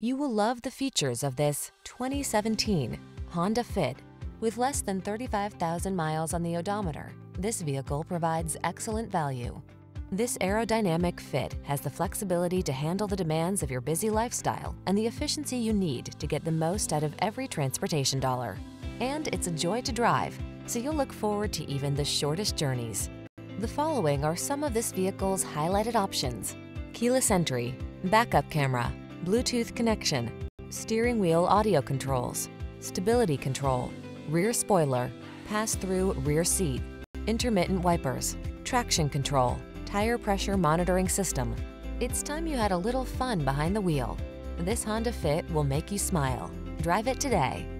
You will love the features of this 2017 Honda Fit. With less than 35,000 miles on the odometer, this vehicle provides excellent value. This aerodynamic Fit has the flexibility to handle the demands of your busy lifestyle and the efficiency you need to get the most out of every transportation dollar. And it's a joy to drive, so you'll look forward to even the shortest journeys. The following are some of this vehicle's highlighted options: keyless entry, backup camera, Bluetooth connection, steering wheel audio controls, stability control, rear spoiler, pass-through rear seat, intermittent wipers, traction control, tire pressure monitoring system. It's time you had a little fun behind the wheel. This Honda Fit will make you smile. Drive it today.